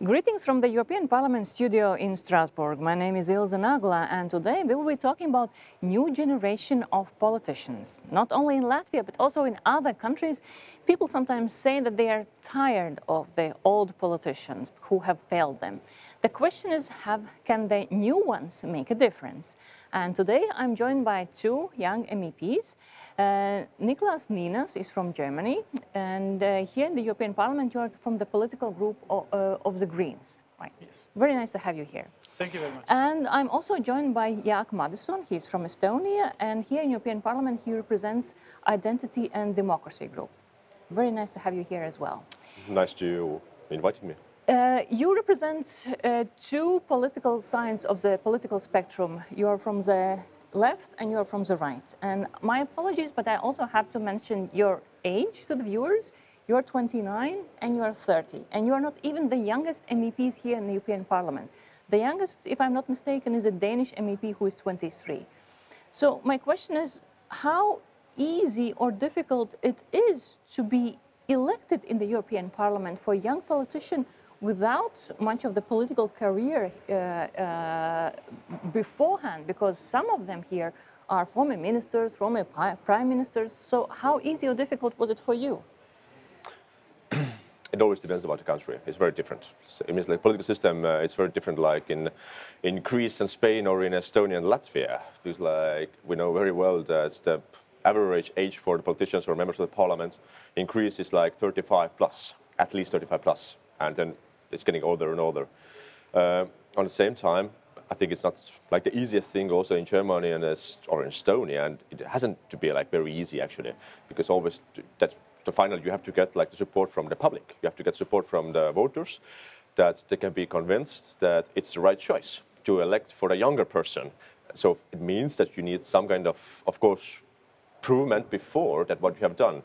Greetings from the European Parliament studio in Strasbourg. My name is Ilze Nagla, and today we will be talking about new generation of politicians. Not only in Latvia, but also in other countries, people sometimes say that they are tired of the old politicians who have failed them. The question is, can the new ones make a difference? And today I'm joined by two young MEPs. Niklas Ninas is from Germany, and here in the European Parliament you are from the political group of the Greens, right? Yes. Very nice to have you here. Thank you very much. And I'm also joined by Jaak Madison. He's from Estonia, and here in European Parliament he represents Identity and Democracy Group. Very nice to have you here as well. Nice to you inviting me. You represent two political sides of the political spectrum. You are from the left and you're from the right. And my apologies, but I also have to mention your age to the viewers. You're 29 and you're 30, and you're not even the youngest MEPs here in the European Parliament. The youngest, if I'm not mistaken, is a Danish MEP who is 23. So my question is, how easy or difficult it is to be elected in the European Parliament for a young politician without much of the political career beforehand, because some of them here are former ministers, former prime ministers. So how easy or difficult was it for you? It always depends about the country. It's very different. So it means like political system, it's very different like in Greece and Spain or in Estonia and Latvia. It's like we know very well that the average age for the politicians or members of the parliament in Greece is like 35 plus, at least 35 plus. And then it's getting older and older. On the same time, I think it's not like the easiest thing also in Germany and or in Estonia, and it hasn't to be like very easy actually, because always that's the final, you have to get like the support from the public. You have to get support from the voters that they can be convinced that it's the right choice to elect for a younger person. So it means that you need some kind of course, improvement before that what you have done.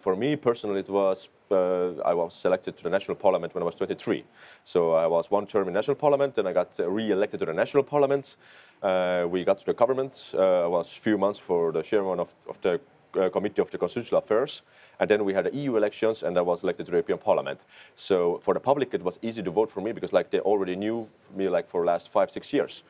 For me personally, it was I was elected to the national parliament when I was 23. So I was one term in national parliament, then I got re-elected to the national parliament. We got to the government. I was a few months for the chairman of the committee of the constitutional affairs, and then we had the EU elections, and I was elected to the European Parliament. So for the public, it was easy to vote for me because like they already knew me like for the last 5-6 years.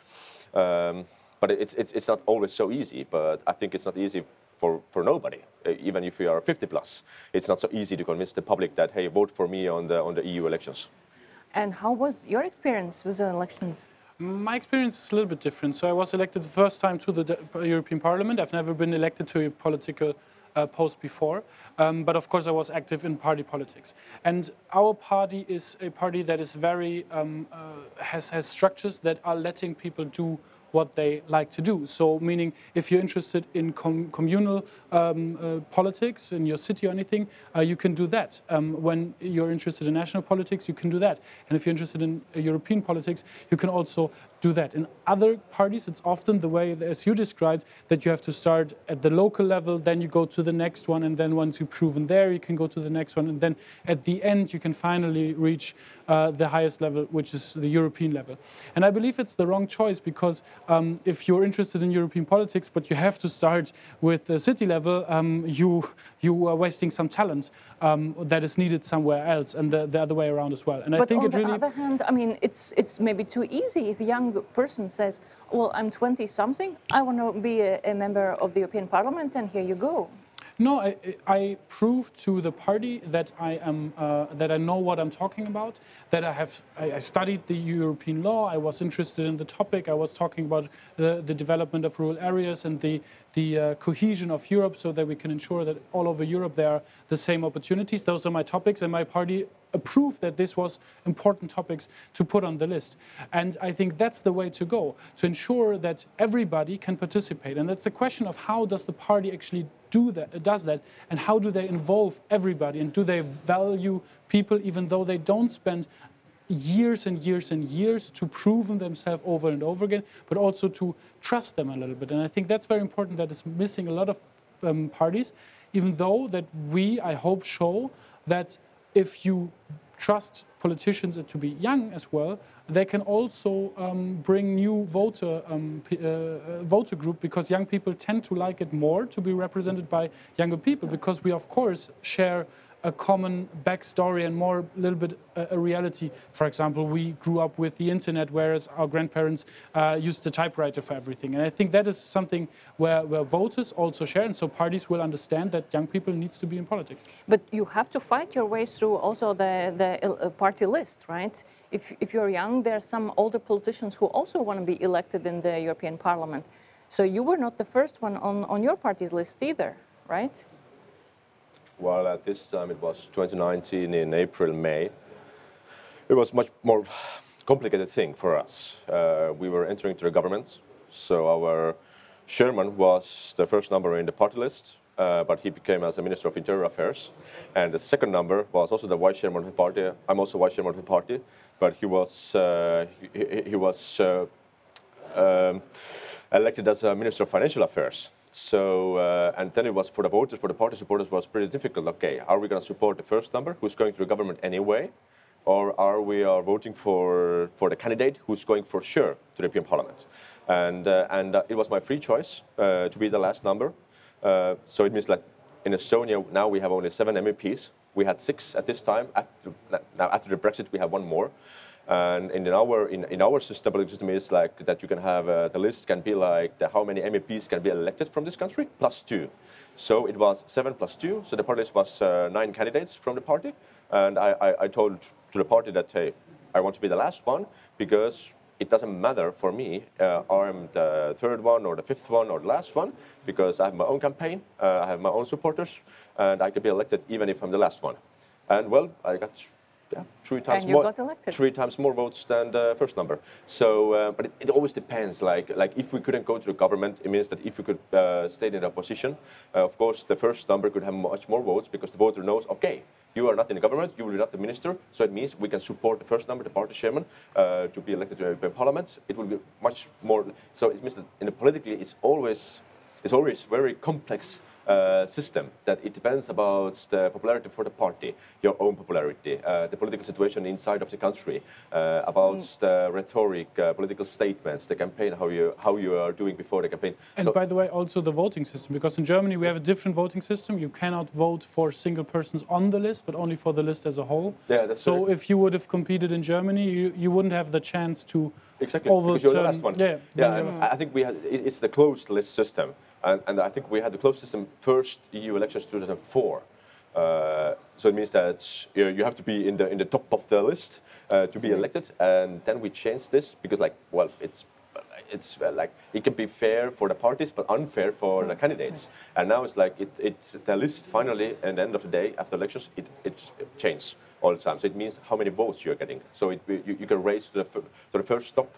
But it's not always so easy. But I think it's not easy for nobody, even if you are 50 plus. It's not so easy to convince the public that, hey, vote for me on the EU elections. And how was your experience with the elections? My experience is a little bit different. So I was elected the first time to the European Parliament. I've never been elected to a political post before. But of course I was active in party politics. And our party is a party that is very, has structures that are letting people do what they like to do. So meaning if you're interested in communal politics in your city or anything, you can do that. When you're interested in national politics, you can do that. And if you're interested in European politics, you can also do that. In other parties, it's often the way, as you described, that you have to start at the local level, then you go to the next one, and then once you've proven there, you can go to the next one, and then at the end, you can finally reach the highest level, which is the European level. And I believe it's the wrong choice, because if you're interested in European politics, but you have to start with the city level, you are wasting some talent that is needed somewhere else, and the other way around as well. And but I think on the other hand, I mean, it's maybe too easy if a young person says, well, I'm 20-something, I want to be a member of the European Parliament, and here you go. No, I proved to the party that I know what I'm talking about, that I studied the European law, I was interested in the topic, I was talking about the development of rural areas and the cohesion of Europe, so that we can ensure that all over Europe there are the same opportunities. Those are my topics, and my party approved that this was important topics to put on the list. And I think that's the way to go, to ensure that everybody can participate. And that's the question of how does the party actually does that, and how do they involve everybody, and do they value people even though they don't spend years and years and years to prove themselves over and over again, but also to trust them a little bit. And I think that's very important, that is missing a lot of parties, even though that we, I hope, show that if you trust politicians to be young as well, they can also bring new voter group, because young people tend to like it more to be represented by younger people, because we, of course, share a common backstory and more a little bit a reality. For example, we grew up with the internet, whereas our grandparents used the typewriter for everything. And I think that is something where voters also share, and so parties will understand that young people needs to be in politics. But you have to fight your way through also the party list, right? If you're young, there are some older politicians who also want to be elected in the European Parliament. So you were not the first one on your party's list either, right? Well, at this time, it was 2019 in April, May. It was much more complicated thing for us. We were entering to the government, so our chairman was the first number in the party list, but he became as a Minister of Interior Affairs. And the second number was also the vice chairman of the party. I'm also vice chairman of the party, but he was elected as a Minister of Financial Affairs. So, and then it was for the voters, for the party supporters, was pretty difficult. Okay, are we going to support the first number, who's going to the government anyway? Or are we voting for the candidate who's going for sure to the European Parliament? And it was my free choice to be the last number. So it means like in Estonia, now we have only 7 MEPs. We had 6 at this time. After the Brexit, we have 1 more. And in our system, political system is like that you can have, the list can be like the, how many MEPs can be elected from this country, +2. So it was 7 + 2. So the party list was 9 candidates from the party. And I told to the party that, hey, I want to be the last one because it doesn't matter for me, I'm the 3rd one or the 5th one or the last one, because I have my own campaign, I have my own supporters, and I could be elected even if I'm the last one. And well, I got... Yeah, 3 times more votes than the first number. So, but it always depends. Like if we couldn't go to the government, it means that if we could stay in opposition, of course, the first number could have much more votes because the voter knows, okay, you are not in the government, you are not the minister, so it means we can support the first number, the party chairman, to be elected to the European Parliament. It will be much more. So it means that in the politically, it's always very complex. System that it depends about the popularity for the party, your own popularity, the political situation inside of the country, about the rhetoric, political statements, the campaign, how you are doing before the campaign. And so, by the way, also the voting system, because in Germany we have a different voting system. You cannot vote for single persons on the list, but only for the list as a whole. Yeah, that's so correct. If you would have competed in Germany, you wouldn't have the chance to overturn. Because you're the last one. Yeah. I think we have, it's the closed list system. And I think we had the closed system first EU elections 2004. So it means that you have to be in the top of the list to be elected. And then we changed this because, like, well, it's like it can be fair for the parties but unfair for the candidates. And now it's like it's the list finally at the end of the day after elections it changes all the time. So it means how many votes you're getting. So you can raise to the first top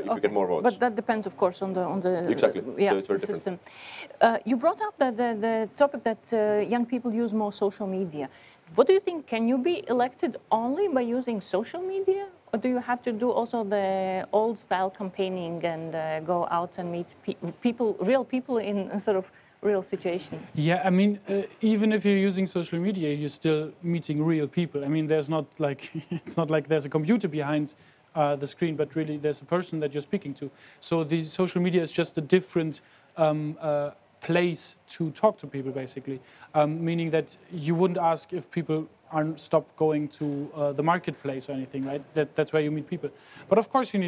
if you get more votes. But that depends, of course, on the exactly. So it's very different. System. You brought up the topic that young people use more social media. What do you think? Can you be elected only by using social media? Or do you have to do also the old-style campaigning and go out and meet people, real people in sort of real situations? Yeah, I mean, even if you're using social media, you're still meeting real people. I mean, there's not like, it's not like there's a computer behind the screen, but really there's a person that you're speaking to. So the social media is just a different place to talk to people, basically, meaning that you wouldn't ask if people stop going to the marketplace or anything, right? That's where you meet people. But of course, you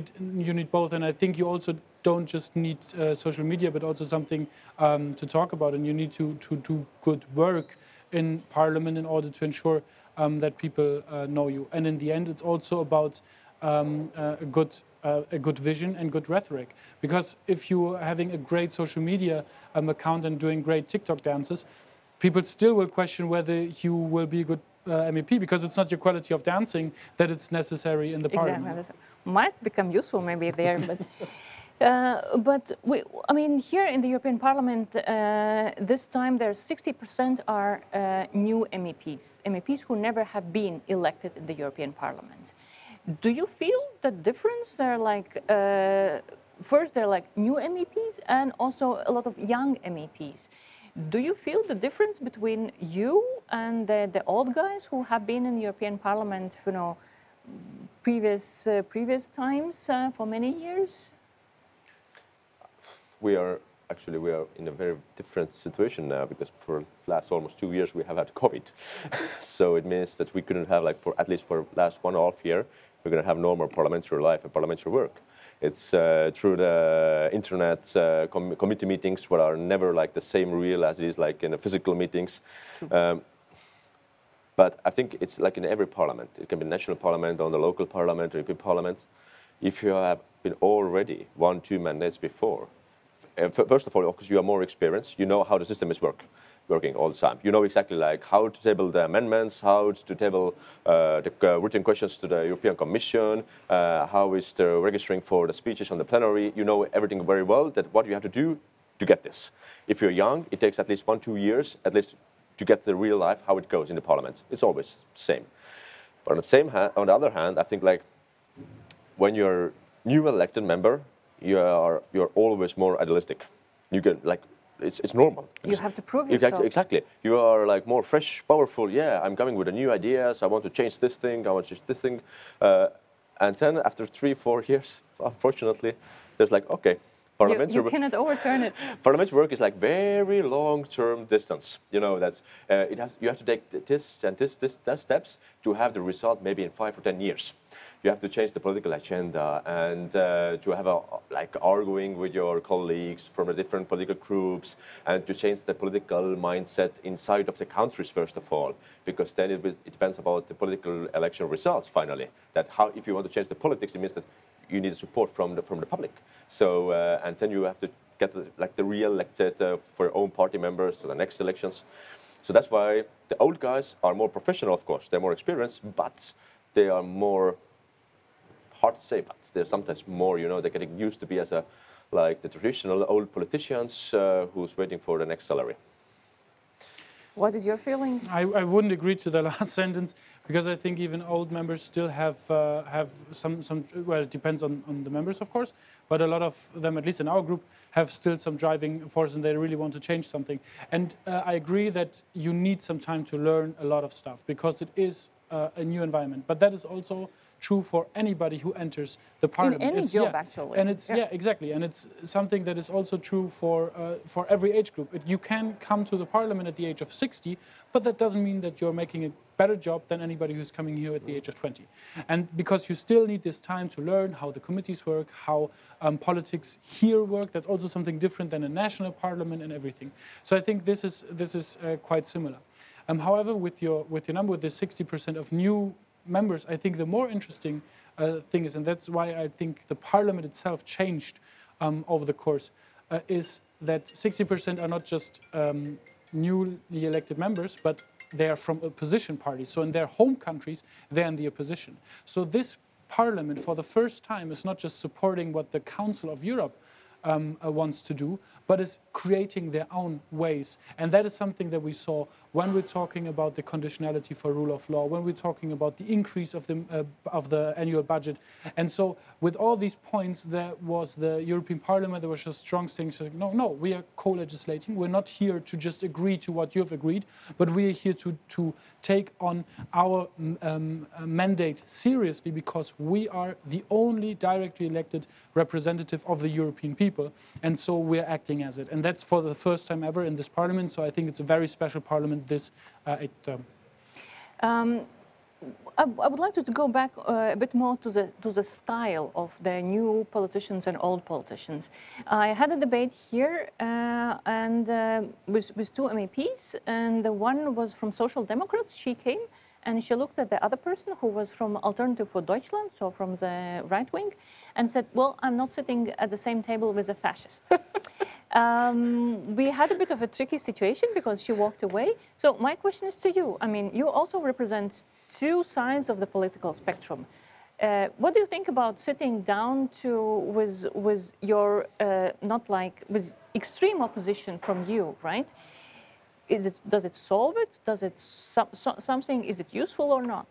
need both, and I think you also don't just need social media, but also something to talk about, and you need to do good work in Parliament in order to ensure that people know you. And in the end, it's also about a good vision and good rhetoric. Because if you're having a great social media account and doing great TikTok dances, people still will question whether you will be a good MEP, because it's not your quality of dancing that it's necessary in the Parliament. Exactly. Might become useful maybe there, but I mean, here in the European Parliament this time there's 60% are new MEPs, MEPs who never have been elected in the European Parliament. Do you feel the difference? They're like first they're like new MEPs and also a lot of young MEPs. Do you feel the difference between you and the old guys who have been in the European Parliament, you know, previous times for many years? We are actually we are in a very different situation now, because for the last almost 2 years we have had COVID. So it means that we couldn't have, like, for at least for the last 1.5 years, we're going to have normal parliamentary life and parliamentary work. It's through the internet committee meetings, what are never like the same real as it is like in the physical meetings. But I think it's like in every parliament. It can be national parliament, on the local parliament, or European parliament. If you have been already 1-2 mandates before, first of all, of course, you are more experienced. You know how the system is working all the time. You know exactly like how to table the amendments, how to table the written questions to the European Commission, how is the registering for the speeches on the plenary. You know everything very well, that what you have to do to get this. If you're young, it takes at least 1-2 years, at least, to get the real life, how it goes in the parliament. It's always the same. But on the other hand, I think like when you're a new elected member, you're always more idealistic. You can like, it's normal. You have to prove yourself. Exactly. You are like more fresh, powerful. Yeah, I'm coming with a new ideas. I want to change this thing. I want to change this thing. And then after 3-4 years, unfortunately, there's like, okay, you cannot overturn it. Parliamentary work is like very long-term distance. You know, that's you have to take this steps to have the result maybe in 5 or 10 years. You have to change the political agenda and to have a, like arguing with your colleagues from the different political groups and to change the political mindset inside of the countries first of all, because then it depends about the political election results finally. That how if you want to change the politics, it means that you need support from the public. So and then you have to get the re-elected for your own party members to the next elections. So that's why the old guys are more professional, of course. They're more experienced, but they are more. Hard to say, but they're sometimes more, you know, they're getting used to be as a, like the traditional old politicians who's waiting for the next salary. What is your feeling? I wouldn't agree to the last sentence, because I think even old members still have some well, it depends on the members, of course, but a lot of them, at least in our group, have still some driving force and they really want to change something. And I agree that you need some time to learn a lot of stuff, because it is a new environment, but that is also true for anybody who enters the parliament. In any job, yeah, actually. And it's, yeah, exactly. And it's something that is also true for every age group. You can come to the parliament at the age of 60, but that doesn't mean that you're making a better job than anybody who's coming here at the age of 20. And because you still need this time to learn how the committees work, how politics here work. That's also something different than a national parliament and everything. So I think this is quite similar. However, with your number, with the 60% of new members, I think the more interesting thing is, and that's why I think the parliament itself changed over the course, is that 60% are not just newly elected members, but they are from opposition parties. So in their home countries, they're in the opposition. So this parliament, for the first time, is not just supporting what the Council of Europe wants to do, but is creating their own ways. And that is something that we saw when we're talking about the conditionality for rule of law, when we're talking about the increase of the annual budget. And so with all these points, there was the European Parliament, there was a strong saying, no, we are co-legislating. We're not here to just agree to what you've agreed, but we are here to take on our mandate seriously, because we are the only directly elected representative of the European people. And so we're acting as it. And that's for the first time ever in this parliament. So I think it's a very special parliament this eighth term. I would like to go back a bit more to the style of the new politicians and old politicians. I had a debate here and with 2 MEPs. And the one was from Social Democrats. She came and she looked at the other person who was from Alternative for Deutschland, so from the right wing, and said, well, I'm not sitting at the same table with a fascist. We had a bit of a tricky situation because she walked away. So my question is to you. I mean, you also represent two sides of the political spectrum. What do you think about sitting down with your, not like, with extreme opposition from you, right? Does it solve it? Does it something? Is it useful or not?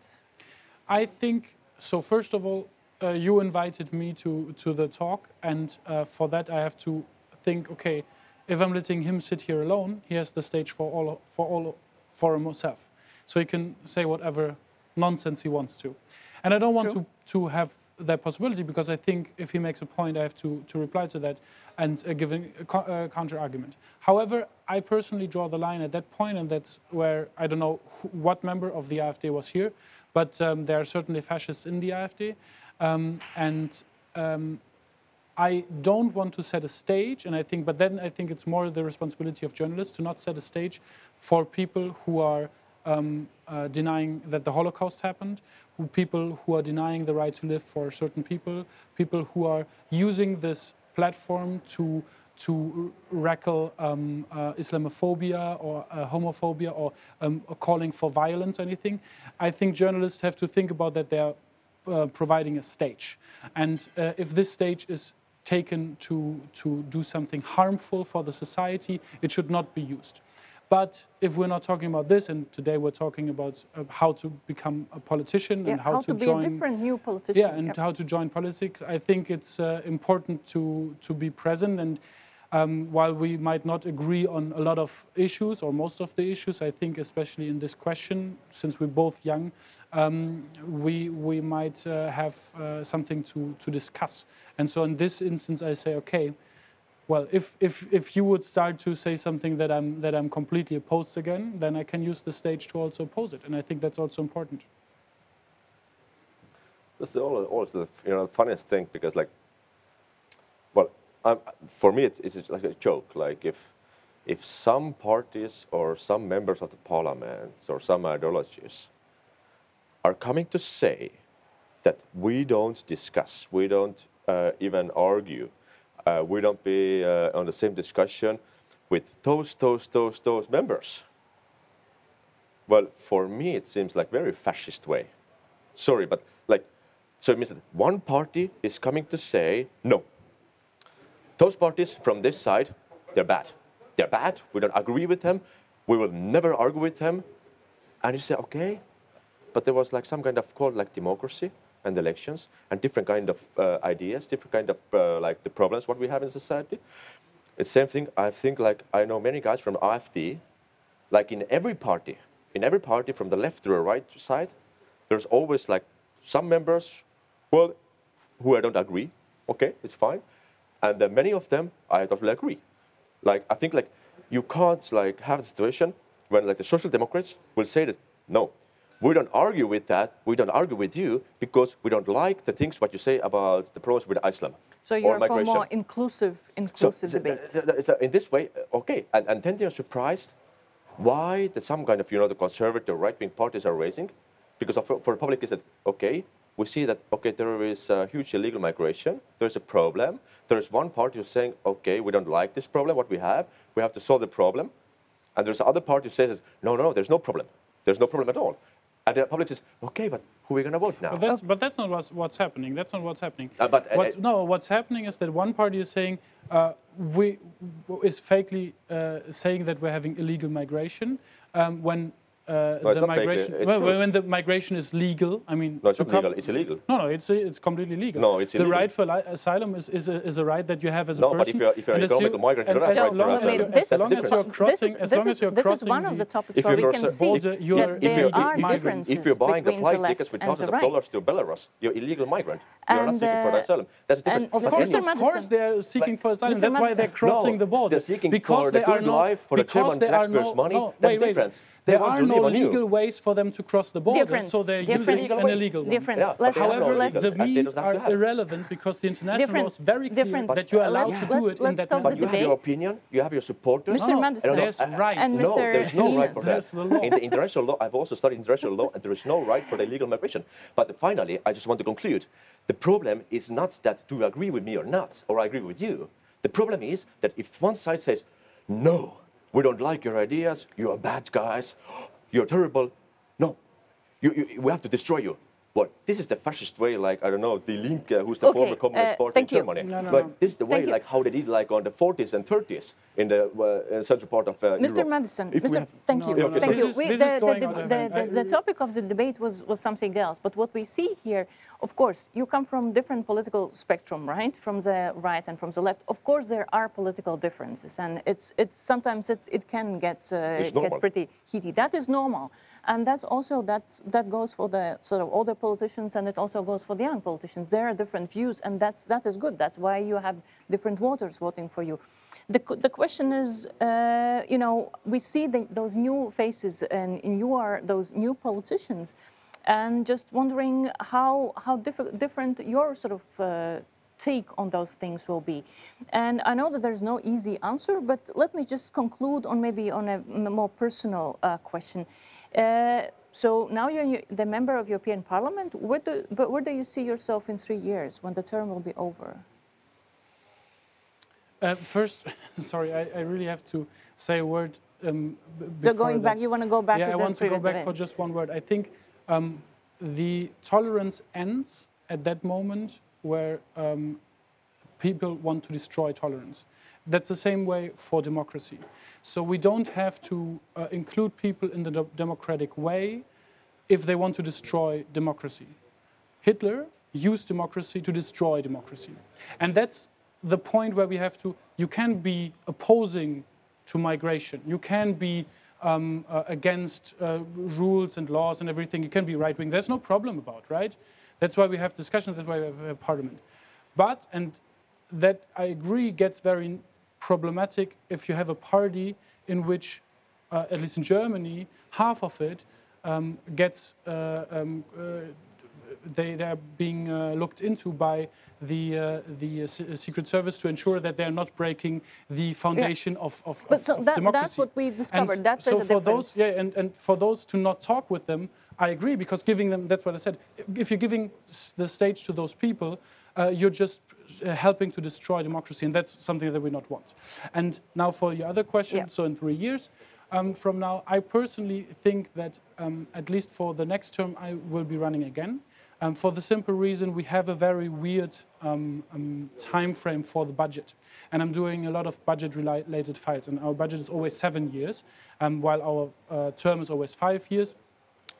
I think so. First of all, you invited me to the talk, and for that I have to think. Okay, if I'm letting him sit here alone, he has the stage for himself, so he can say whatever nonsense he wants to. And I don't want to have that possibility, because I think if he makes a point, I have to reply to that and give a counter-argument. However, I personally draw the line at that point, and that's where, I don't know what member of the AfD was here, but there are certainly fascists in the AfD. I don't want to set a stage, and I think, but then I think it's more the responsibility of journalists to not set a stage for people who are denying that the Holocaust happened, people who are denying the right to live for certain people, people who are using this platform to rackle Islamophobia or homophobia or calling for violence or anything. I think journalists have to think about that they are providing a stage. And if this stage is taken to do something harmful for the society, it should not be used. But if we're not talking about this, and today we're talking about how to become a politician, yeah, and how to be join, a different new politician. Yeah, and yep. How to join politics, I think it's important to be present. And while we might not agree on a lot of issues, or most of the issues, I think especially in this question, since we're both young, we might have something to discuss. And so in this instance, I say, okay, well, if you would start to say something that I'm completely opposed again, then I can use the stage to also oppose it. And I think that's also important. This is also the, the funniest thing, because like, well, for me it's like a joke. Like if some parties or some members of the parliaments or some ideologies are coming to say that we don't discuss, we don't even argue, we don't be on the same discussion with those members. Well, for me, it seems like very fascist way. Sorry, but like, so it means that one party is coming to say, no, those parties from this side, they're bad. They're bad, we don't agree with them, we will never argue with them. And you say, okay, but there was like some kind of called like democracy and elections and different kind of ideas, different kind of like the problems what we have in society. It's same thing. I think like I know many guys from AfD, like in every party from the left to the right side, there's always like some members, well, who I don't agree. Okay, it's fine. And then many of them I totally agree. Like I think like you can't like have a situation when like the Social Democrats will say that no, we don't argue with that, we don't argue with you, because we don't like the things what you say about the problems with Islam. So you're for more inclusive debate. So in this way, okay. And then they are surprised why the, some kind of, the conservative right-wing parties are raising. Because for the public is that, okay, we see that, okay, there is a huge illegal migration, there's a problem, there's one party who's saying, okay, we don't like this problem, what we have to solve the problem. And there's other party who says, no, no, no, there's no problem. There's no problem at all. And the public says, okay, but who are we going to vote now? But that's not what's happening. That's not what's happening. What's happening is that one party is saying, fakely saying that we're having illegal migration when the migration is legal. I mean, no, it's not legal. It's illegal. No, no, it's completely legal. No, it's illegal. The right for asylum is a right that you have as a person. No, but if you're an economic migrant, you don't have a right for asylum. As long as you're crossing, this is one of the topics where we can see that there are differences. If you're buying the flight tickets with thousands of dollars to Belarus, you're illegal migrant. You're not seeking for asylum. That's the difference. Of course, they're seeking for asylum. That's why they're crossing the border. They're seeking for the good life, for the German taxpayers' money. That's the difference. There are no legal ways for them to cross the border, so they're using an illegal one. However, the means are irrelevant, because the international law is very clear that you are allowed to do it in that manner. But you have your opinion, you have your supporters. Mr. Madison, there's right. No, there's no right for that. In the international law, I've also studied international law, and there is no right for the illegal migration. But finally, I just want to conclude. The problem is not that do you agree with me or not, or I agree with you. The problem is that if one side says, no, we don't like your ideas, you're bad guys, you're terrible. No, we have to destroy you. Well, this is the fascist way, like, I don't know, Die Linke, who's the former communist party in Germany. This is the way, like, how they did, like, on the 40s and 30s in the central part of Europe. Madison, the topic of the debate was something else. But what we see here, of course, you come from different political spectrum, right? From the right and from the left. Of course, there are political differences. And it's sometimes it can get pretty heated. That is normal. And that's also, that goes for the sort of older politicians, and it also goes for the young politicians. There are different views, and that is good. That's why you have different voters voting for you. The question is, you know, we see those new faces, and you are those new politicians, and just wondering how different your sort of take on those things will be. And I know that there's no easy answer, but let me just conclude on maybe on a more personal question. So now you're the member of European Parliament. Where do you see yourself in 3 years when the term will be over? First, sorry, I really have to say a word. So going back, you want to go back? Yeah, I want to go back for just one word. I think the tolerance ends at that moment where people want to destroy tolerance. That's the same way for democracy. So we don't have to include people in the democratic way if they want to destroy democracy. Hitler used democracy to destroy democracy. And that's the point where we have to, you can be opposing to migration, you can be against rules and laws and everything, you can be right-wing, there's no problem about, right? That's why we have discussions, that's why we have a parliament. But, and that I agree gets very problematic if you have a party in which, at least in Germany, half of it gets, they're being looked into by the Secret Service to ensure that they're not breaking the foundation of democracy. That's what we discovered. And that's so the difference. Those, yeah, and for those to not talk with them, I agree, because giving them, that's what I said, if you're giving the stage to those people, you're just helping to destroy democracy, and that's something that we not want. And now for your other question, yeah. So in 3 years from now, I personally think that at least for the next term, I will be running again. For the simple reason, we have a very weird time frame for the budget. And I'm doing a lot of budget-related files, and our budget is always 7 years, while our term is always 5 years.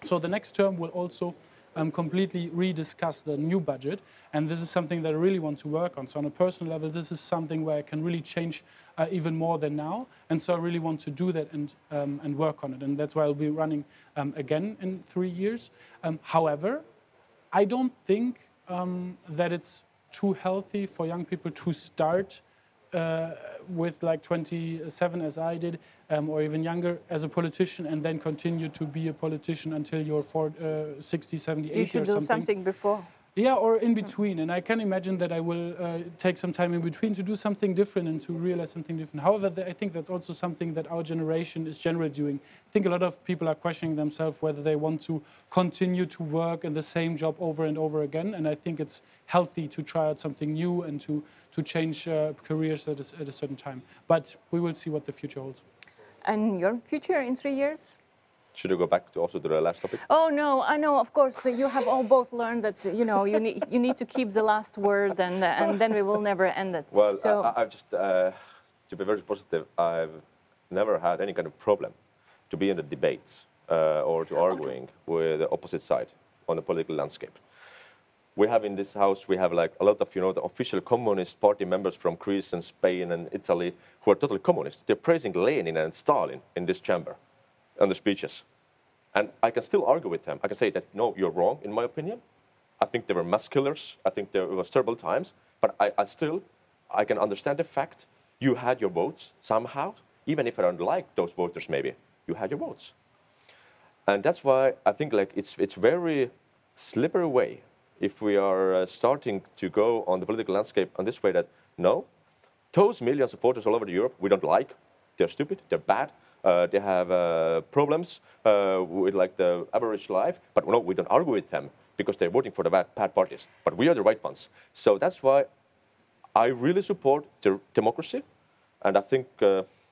So the next term will also completely rediscuss the new budget, and this is something that I really want to work on. So on a personal level, this is something where I can really change even more than now, and so I really want to do that and work on it, and that's why I'll be running again in 3 years. However, I don't think that it's too healthy for young people to start with like 27 as I did, or even younger, as a politician, and then continue to be a politician until you're 60, 70, 80 or something. You should do something before. Yeah, or in between. And I can imagine that I will take some time in between to do something different and to realize something different. However, I think that's also something that our generation is generally doing. I think a lot of people are questioning themselves whether they want to continue to work in the same job over and over again. And I think it's healthy to try out something new and to change careers at a certain time. But we will see what the future holds. And your future in 3 years? Should I go back to also the last topic? Oh no, I know. Of course, you have all both learned that you know you need to keep the last word, and then we will never end it. Well, so, I've just to be very positive, I've never had any kind of problem to be in the debates or to arguing with the opposite side on the political landscape. We have in this house, we have like a lot of, you know, the official Communist Party members from Greece and Spain and Italy who are totally communist. They're praising Lenin and Stalin in this chamber. And the speeches. And I can still argue with them. I can say that, no, you're wrong, in my opinion. I think they were mass killers. I think there was terrible times. But I can understand the fact you had your votes somehow. Even if I don't like those voters, maybe, you had your votes. And that's why I think like it's very slippery way if we are starting to go on the political landscape on this way that, no, those millions of voters all over Europe we don't like. They're stupid, they're bad. They have problems with like the average life, but no, we don't argue with them because they're voting for the bad parties. But we are the right ones. So that's why I really support democracy. And I think,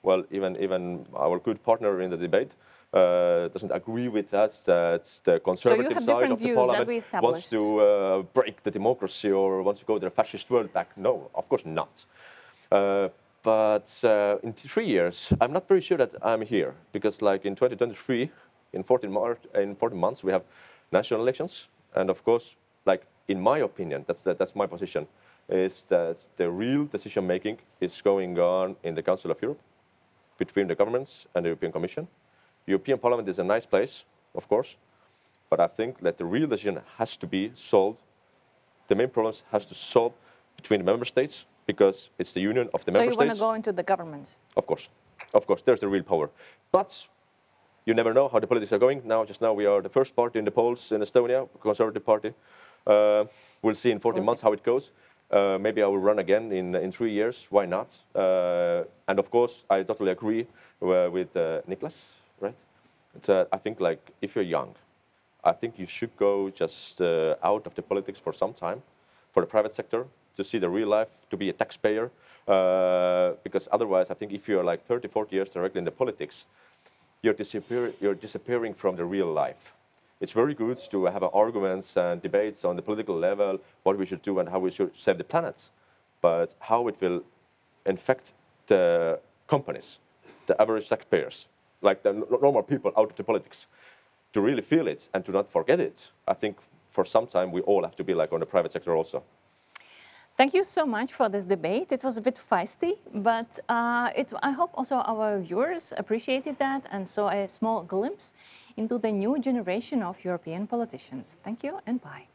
well, even our good partner in the debate doesn't agree with us that the conservative side of the parliament wants to break the democracy or wants to go to the fascist world back. No, of course not. But in 3 years, I'm not very sure that I'm here because, like in 2023, in 14 months, we have national elections, and of course, like in my opinion, that's my position, is that the real decision making is going on in the Council of Europe, between the governments and the European Commission. European Parliament is a nice place of course. But I think that the real decision has to be solved. The main problems has to solve between the member states, because it's the union of the member states. So you want to go into the governments? Of course, there's the real power. But you never know how the politics are going. Now, just now, we are the first party in the polls in Estonia, Conservative Party. We'll see in 14 months how it goes. Maybe I will run again in 3 years. Why not? And of course, I totally agree with Niklas, right? It's, I think, like, if you're young, I think you should go just out of the politics for some time, for the private sector, to see the real life, to be a taxpayer. Because otherwise, I think if you're like 30, 40 years directly in the politics, you're disappearing from the real life. It's very good to have arguments and debates on the political level, what we should do and how we should save the planet. But how it will affect the companies, the average taxpayers, like the normal people out of the politics, to really feel it and to not forget it. I think for some time we all have to be like on the private sector also. Thank you so much for this debate. It was a bit feisty, but I hope also our viewers appreciated that and saw a small glimpse into the new generation of European politicians. Thank you and bye.